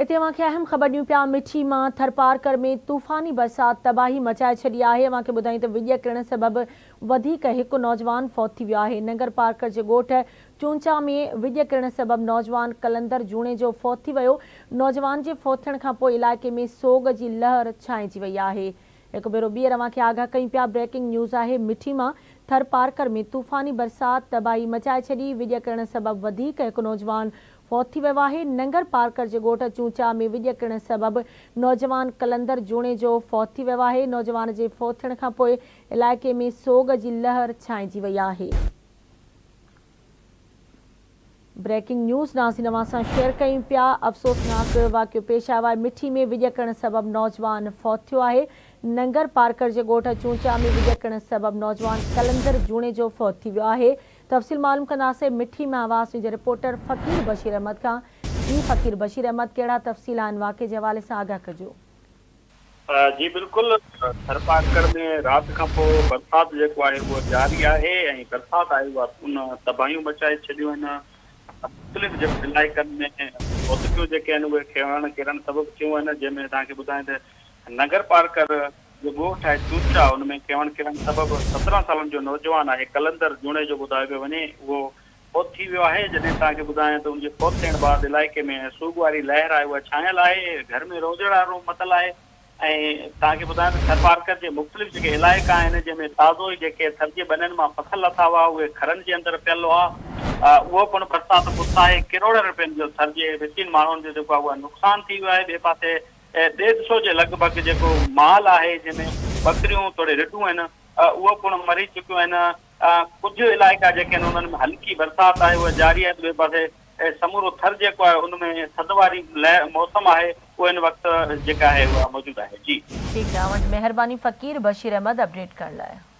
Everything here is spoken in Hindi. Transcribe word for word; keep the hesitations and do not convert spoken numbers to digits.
इतने वहाँ अहम खबर न्यू पिया मिठी में थरपारकर में तूफ़ानी बरसात तबाही मचाए छी है। वहाँ बुधाई तो विज किरण सबब एक नौजवान फौत है। नंगर पारकर के गोठ चूंचा में विज किरण सबब नौजवान कलंदर जूणे जो फौत वो। नौजवान के फौत इलाके में सोग की लहर छाइजी वही है। एक भेरो बीहर वहाँ आगाह कई पिया। ब्रेकिंग न्यूज़ है मिठी में थरपारकर में तूफ़ानी बरसात तबाही मचाए छी। विज किरण सबब एक नौजवान फौत वो है। नंगर पारकर के गोठ चूंचा में विज किरण सबब नौजवान कलंदर जूणे जो फौत वो है। नौजवान के फौत इलाके में सोग की लहर छाइजी वही है। ब्रेकिंग न्यूज़ नाज़रीन असां शेयर कयूं पिया। अफ़सोसनाक वाक़ियो पेश आयो आहे। मिठी में विज किरण सबब नौजवान फौत थियो आहे। नंगर पारकर के गोठ चूंचा में विज किरण सबब नौजवान कलंदर जूणे जो फौत थी वियो है। तफ़सील मालूम कंदासीं मिठी में। आवाज़ मुंहिंजे रिपोर्टर फ़कीर बशीर अहमद का। जी फ़कीर बशीर अहमद, कहिड़ा तफ़सील आहिनि वाक़िए जे हवाले सां आगाह कजो। जी बिल्कुल, थरपारकर में रात का बरसात जेको आहे उहो जारी आहे ऐं बरसात आई उन तबाहियूं मचाए छॾियूं आहिनि। मुख़्तलिफ़ इलाइक़नि में फौतियूं जेके आहिनि उहे किरण किरण सबबु थियूं आहिनि। जंहिंमें तव्हांखे ॿुधायां त नगर पारकर जो ॻोठ आहे चूंचा उनमें किरण किरण सबबु सत्रहं सालनि जो नौजवान आहे कलंदर जूणे जो ॿुधायो पियो वञे उहो फौत थी वियो आहे। जॾहिं तव्हांखे ॿुधायां त उनजे फौत थियण बाद इलाइक़े में सूग वारी लहर आहे उहा छायल आहे। घर में रोजड़ वारो मतल आहे। ऐं तव्हांखे ॿुधायां त थरपारकर जे मुख़्तलिफ़ जेके इलाइक़ा आहिनि जंहिंमें ताज़ो ई जेके थधे बननि मां फसल लथा हुआ उहे घरनि जे अंदरि पियल हुआ वो पिणु बरसात पुताए किरोड़ रुपयनि जो थर जे विचीन माण्हुनि जो जेको आहे उहा नुक़सान थी वियो आहे। ॿिए पासे डेढ़ सौ जे लॻभॻि जेको माल आहे जंहिंमें बकरियूं थोरे रिढूं आहिनि उहो पिणु मरी चुकियूं आहिनि। कुझु इलाइक़ा जेके आहिनि उन्हनि में हल्की बरसाति आहे उहा जारी आहे। ॿिए पासे समूरो थर जेको आहे उनमें थधि वारी लहर मौसम आहे उहो हिन वक़्तु जेका आहे उहा मौजूदु आहे। जी ठीकु आहे, महिरबानी फ़कीर बशीर अहमद अपडेट करण लाइ।